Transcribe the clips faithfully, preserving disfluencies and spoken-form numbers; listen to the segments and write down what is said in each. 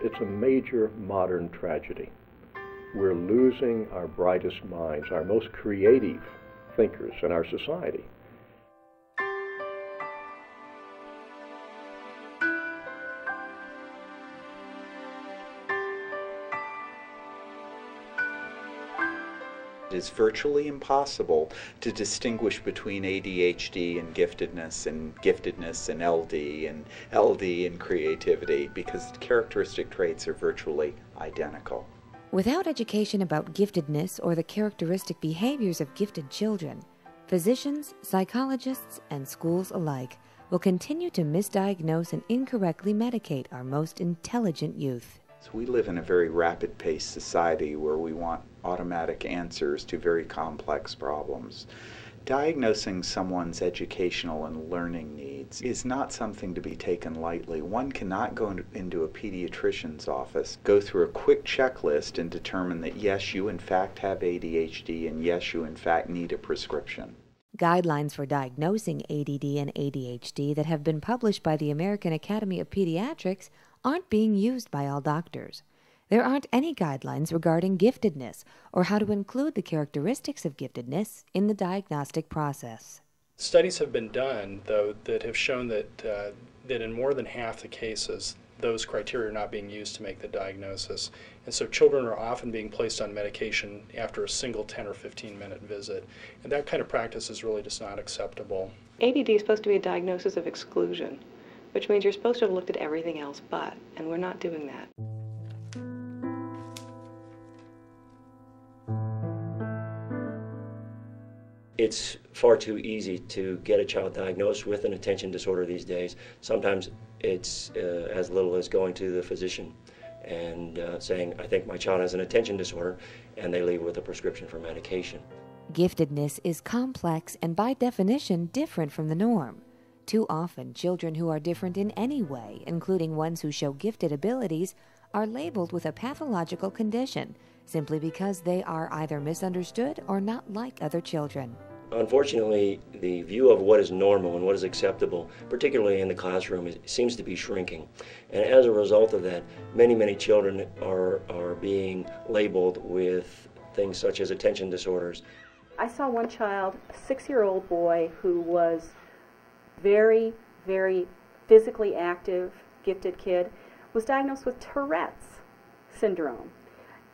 It's a major modern tragedy. We're losing our brightest minds, our most creative thinkers in our society. It's virtually impossible to distinguish between A D H D and giftedness and giftedness and L D and L D and creativity because the characteristic traits are virtually identical. Without education about giftedness or the characteristic behaviors of gifted children, physicians, psychologists, and schools alike will continue to misdiagnose and incorrectly medicate our most intelligent youth. So we live in a very rapid-paced society where we want automatic answers to very complex problems. Diagnosing someone's educational and learning needs is not something to be taken lightly. One cannot go into a pediatrician's office, go through a quick checklist and determine that yes, you in fact have A D H D and yes, you in fact need a prescription. Guidelines for diagnosing A D D and A D H D that have been published by the American Academy of Pediatrics aren't being used by all doctors. There aren't any guidelines regarding giftedness or how to include the characteristics of giftedness in the diagnostic process. Studies have been done, though, that have shown that, uh, that in more than half the cases, those criteria are not being used to make the diagnosis. And so children are often being placed on medication after a single ten or fifteen minute visit. And that kind of practice is really just not acceptable. A D D is supposed to be a diagnosis of exclusion, which means you're supposed to have looked at everything else but, and we're not doing that. It's far too easy to get a child diagnosed with an attention disorder these days. Sometimes it's uh, as little as going to the physician and uh, saying, I think my child has an attention disorder, and they leave with a prescription for medication. Giftedness is complex and by definition different from the norm. Too often, children who are different in any way, including ones who show gifted abilities, are labeled with a pathological condition simply because they are either misunderstood or not like other children. Unfortunately, the view of what is normal and what is acceptable, particularly in the classroom, seems to be shrinking. And as a result of that, many, many children are, are being labeled with things such as attention disorders. I saw one child, a six-year-old boy, who was very, very physically active, gifted kid, was diagnosed with Tourette's syndrome.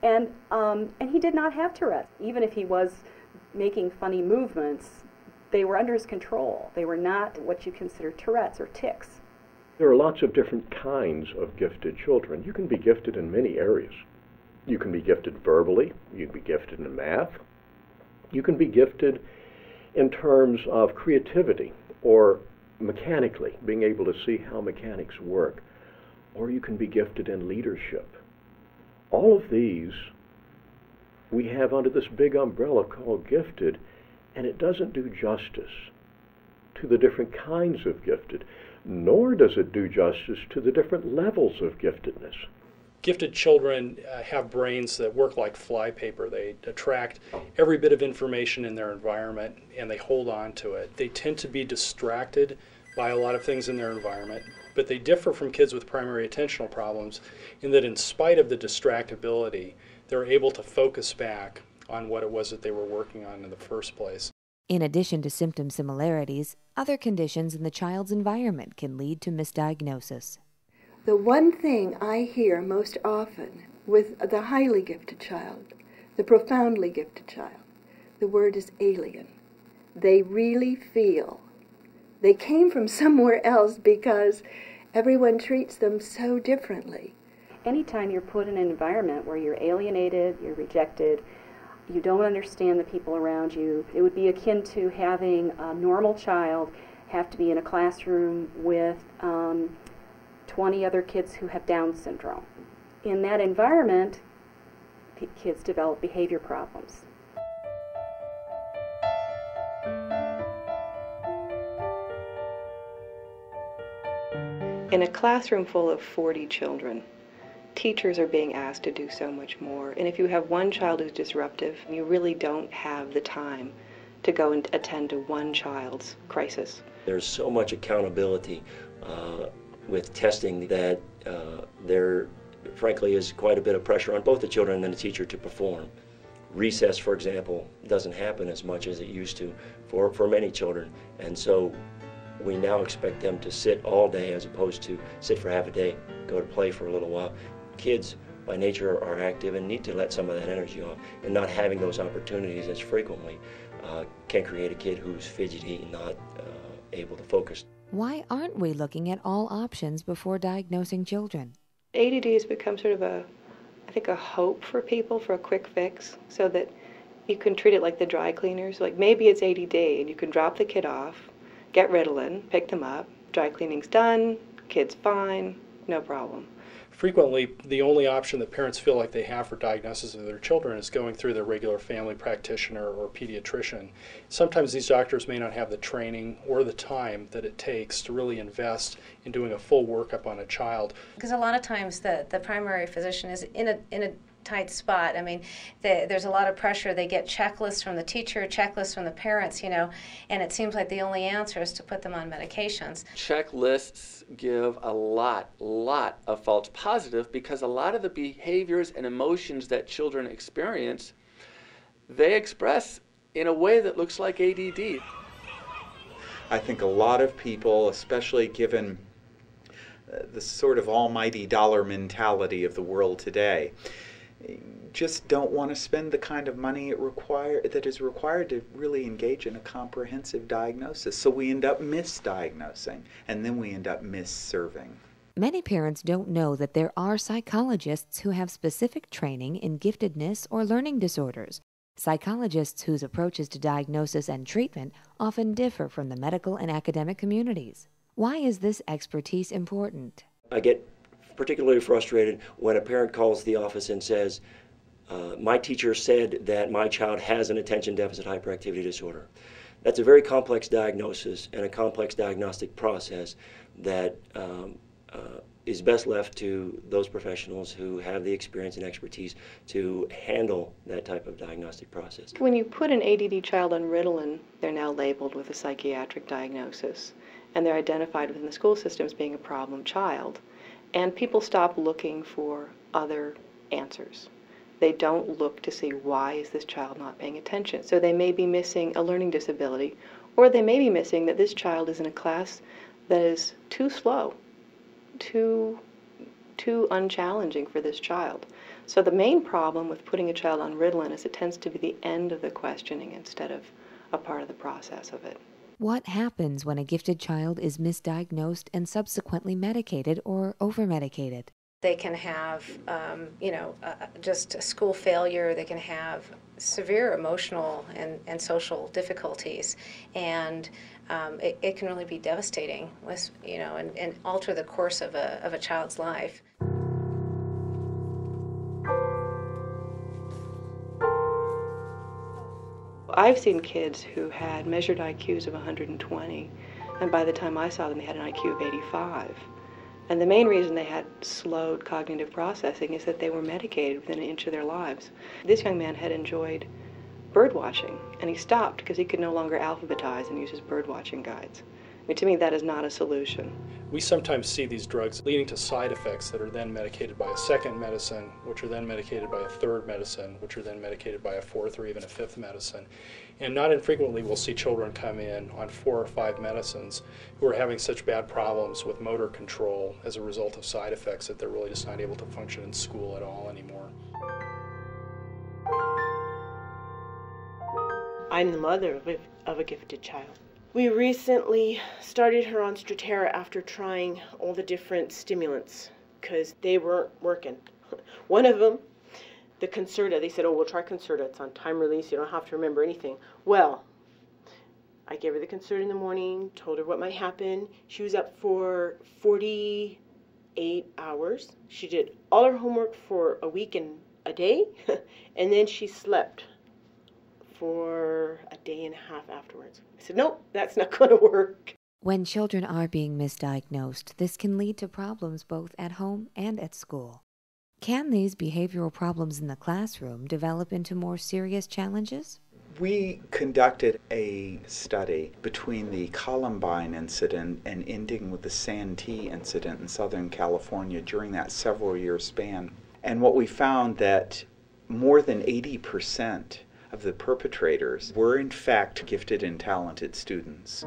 And, um, and he did not have Tourette's. Even if he was making funny movements, they were under his control. They were not what you consider Tourette's or tics. There are lots of different kinds of gifted children. You can be gifted in many areas. You can be gifted verbally. You can be gifted in math. You can be gifted in terms of creativity or mechanically, being able to see how mechanics work, or you can be gifted in leadership. All of these we have under this big umbrella called gifted, and it doesn't do justice to the different kinds of gifted, nor does it do justice to the different levels of giftedness. Gifted children uh, have brains that work like flypaper. They attract every bit of information in their environment and they hold on to it. They tend to be distracted by a lot of things in their environment, but they differ from kids with primary attentional problems in that in spite of the distractibility, they're able to focus back on what it was that they were working on in the first place. In addition to symptom similarities, other conditions in the child's environment can lead to misdiagnosis. The one thing I hear most often with the highly gifted child, the profoundly gifted child, the word is alien. They really feel they came from somewhere else because everyone treats them so differently. Anytime you're put in an environment where you're alienated, you're rejected, you don't understand the people around you, it would be akin to having a normal child have to be in a classroom with um, twenty other kids who have Down syndrome. In that environment, kids develop behavior problems. In a classroom full of forty children, teachers are being asked to do so much more. And if you have one child who's disruptive, you really don't have the time to go and attend to one child's crisis. There's so much accountability uh, with testing that uh, there frankly, is quite a bit of pressure on both the children and the teacher to perform. Recess, for example, doesn't happen as much as it used to for, for many children, and so we now expect them to sit all day as opposed to sit for half a day, go to play for a little while. Kids, by nature, are active and need to let some of that energy off, and not having those opportunities as frequently uh, can create a kid who's fidgety and not uh, able to focus. Why aren't we looking at all options before diagnosing children? A D D has become sort of a, I think, a hope for people for a quick fix, so that you can treat it like the dry cleaners. Like, maybe it's A D D and you can drop the kid off, get Ritalin, pick them up, dry cleaning's done, kid's fine, no problem. Frequently, the only option that parents feel like they have for diagnosis of their children is going through their regular family practitioner or pediatrician. Sometimes these doctors may not have the training or the time that it takes to really invest in doing a full workup on a child. Because a lot of times the, the primary physician is in a, in a tight spot. I mean, they, there's a lot of pressure. They get checklists from the teacher, checklists from the parents, you know, and it seems like the only answer is to put them on medications. Checklists give a lot, lot of false positive, because a lot of the behaviors and emotions that children experience, they express in a way that looks like A D D. I think a lot of people, especially given the sort of almighty dollar mentality of the world today, just don't want to spend the kind of money it require, that is required to really engage in a comprehensive diagnosis. So we end up misdiagnosing, and then we end up misserving. Many parents don't know that there are psychologists who have specific training in giftedness or learning disorders. Psychologists whose approaches to diagnosis and treatment often differ from the medical and academic communities. Why is this expertise important? I get particularly frustrated when a parent calls the office and says, uh, my teacher said that my child has an attention deficit hyperactivity disorder. That's a very complex diagnosis and a complex diagnostic process that um, uh, is best left to those professionals who have the experience and expertise to handle that type of diagnostic process. When you put an A D D child on Ritalin, they're now labeled with a psychiatric diagnosis, and they're identified within the school system as being a problem child. And people stop looking for other answers. They don't look to see, why is this child not paying attention? So they may be missing a learning disability, or they may be missing that this child is in a class that is too slow, too, too unchallenging for this child. So the main problem with putting a child on Ritalin is it tends to be the end of the questioning instead of a part of the process of it. What happens when a gifted child is misdiagnosed and subsequently medicated or overmedicated? They can have, um, you know, uh, just school failure. They can have severe emotional and, and social difficulties, and um, it, it can really be devastating, with, you know, and, and alter the course of a, of a child's life. I've seen kids who had measured I Qs of one hundred twenty, and by the time I saw them, they had an I Q of eighty-five. And the main reason they had slowed cognitive processing is that they were medicated within an inch of their lives. This young man had enjoyed birdwatching, and he stopped because he could no longer alphabetize and use his birdwatching guides. I mean, to me, that is not a solution. We sometimes see these drugs leading to side effects that are then medicated by a second medicine, which are then medicated by a third medicine, which are then medicated by a fourth or even a fifth medicine. And not infrequently, we'll see children come in on four or five medicines who are having such bad problems with motor control as a result of side effects that they're really just not able to function in school at all anymore. I'm the mother of a gifted child. We recently started her on Strattera after trying all the different stimulants because they weren't working. One of them, the Concerta, they said, oh, we'll try Concerta. It's on time release. You don't have to remember anything. Well, I gave her the Concerta in the morning, told her what might happen. She was up for forty-eight hours. She did all her homework for a week and a day, and then she slept for a day and a half afterwards. I said, nope, that's not going to work. When children are being misdiagnosed, this can lead to problems both at home and at school. Can these behavioral problems in the classroom develop into more serious challenges? We conducted a study between the Columbine incident and ending with the Santee incident in Southern California during that several year span. And what we found that more than eighty percent of the perpetrators were in fact gifted and talented students.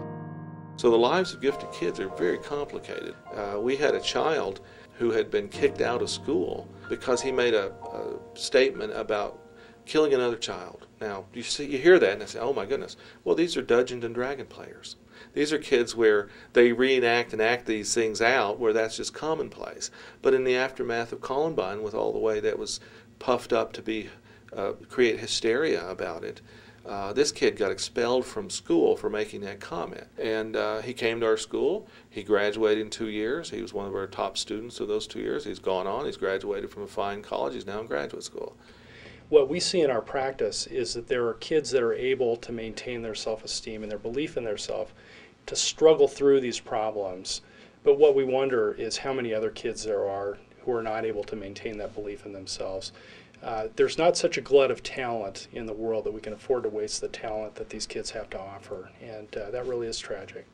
So the lives of gifted kids are very complicated. Uh, we had a child who had been kicked out of school because he made a, a statement about killing another child. Now, you see, you hear that and I say, oh my goodness. Well, these are Dungeons and Dragons players. These are kids where they reenact and act these things out where that's just commonplace. But in the aftermath of Columbine, with all the way that was puffed up to be uh, create hysteria about it, uh, this kid got expelled from school for making that comment. And uh, he came to our school. He graduated in two years. He was one of our top students of those two years. He's gone on. He's graduated from a fine college. He's now in graduate school. What we see in our practice is that there are kids that are able to maintain their self-esteem and their belief in themselves to struggle through these problems. But what we wonder is how many other kids there are who are not able to maintain that belief in themselves. Uh, there's not such a glut of talent in the world that we can afford to waste the talent that these kids have to offer, and uh, that really is tragic.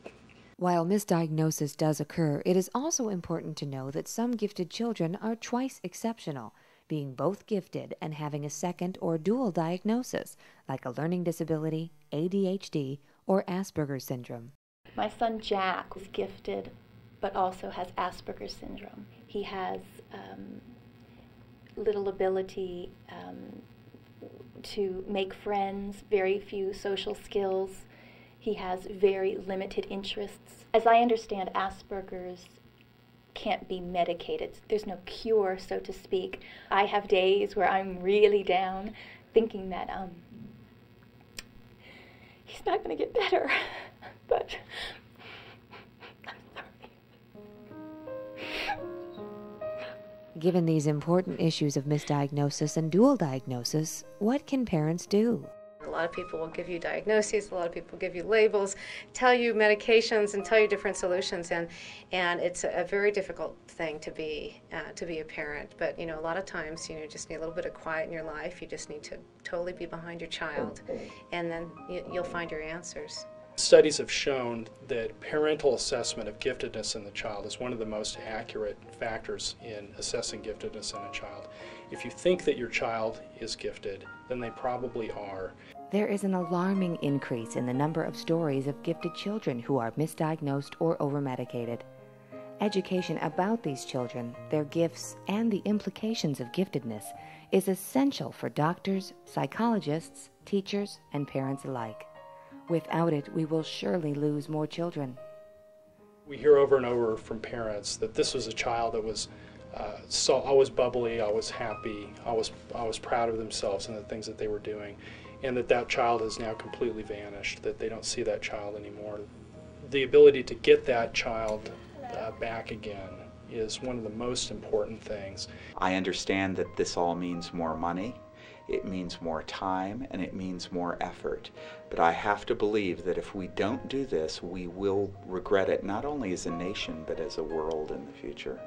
While misdiagnosis does occur, it is also important to know that some gifted children are twice exceptional, being both gifted and having a second or dual diagnosis, like a learning disability, A D H D, or Asperger's syndrome. My son Jack was gifted, but also has Asperger's syndrome. He has um, little ability um, to make friends, very few social skills. He has very limited interests. As I understand, Asperger's can't be medicated. There's no cure, so to speak. I have days where I'm really down, thinking that um, he's not going to get better, but I'm sorry. Given these important issues of misdiagnosis and dual diagnosis, what can parents do? A lot of people will give you diagnoses, a lot of people give you labels, tell you medications, and tell you different solutions, and and it's a very difficult thing to be uh, to be a parent. But you know, a lot of times, you know, you just need a little bit of quiet in your life. You just need to totally be behind your child, and then you, you'll find your answers. Studies have shown that parental assessment of giftedness in the child is one of the most accurate factors in assessing giftedness in a child. If you think that your child is gifted, then they probably are. There is an alarming increase in the number of stories of gifted children who are misdiagnosed or overmedicated. Education about these children, their gifts, and the implications of giftedness is essential for doctors, psychologists, teachers, and parents alike. Without it, we will surely lose more children. We hear over and over from parents that this was a child that was Uh, so always bubbly, always happy, always, always proud of themselves and the things that they were doing, and that that child has now completely vanished, that they don't see that child anymore. The ability to get that child uh, back again is one of the most important things. I understand that this all means more money, it means more time, and it means more effort. But I have to believe that if we don't do this, we will regret it, not only as a nation, but as a world in the future.